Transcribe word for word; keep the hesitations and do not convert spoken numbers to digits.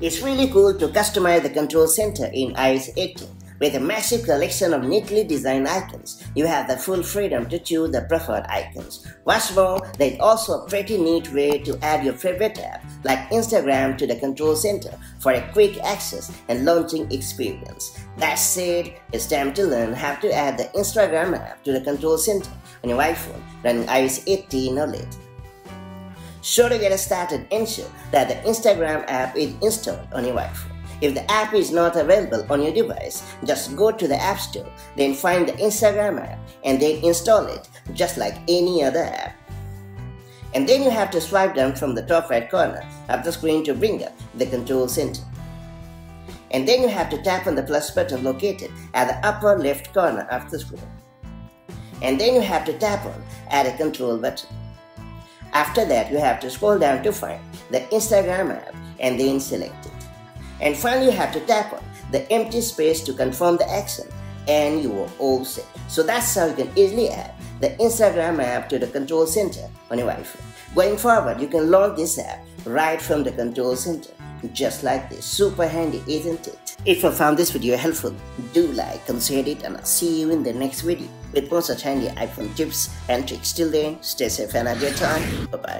It's really cool to customize the Control Center in i O S eighteen. With a massive collection of neatly designed icons, you have the full freedom to choose the preferred icons. What's more, there is also a pretty neat way to add your favorite app, like Instagram, to the Control Center for a quick access and launching experience. That said, it's time to learn how to add the Instagram app to the Control Center on your iPhone running i O S eighteen or later. So to get us started, ensure that the Instagram app is installed on your iPhone. If the app is not available on your device, just go to the App Store, then find the Instagram app and then install it, just like any other app. And then you have to swipe down from the top right corner of the screen to bring up the Control Center. And then you have to tap on the plus button located at the upper left corner of the screen. And then you have to tap on Add a Control button. After that, you have to scroll down to find the Instagram app and then select it. And finally, you have to tap on the empty space to confirm the action, and you are all set. So that's how you can easily add the Instagram app to the Control Center on your iPhone. Going forward, you can launch this app right from the Control Center, just like this. Super handy, isn't it? If you found this video helpful, do like, consider it, and I'll see you in the next video with more such handy iPhone tips and tricks. Till then, stay safe and have your time. Bye-bye.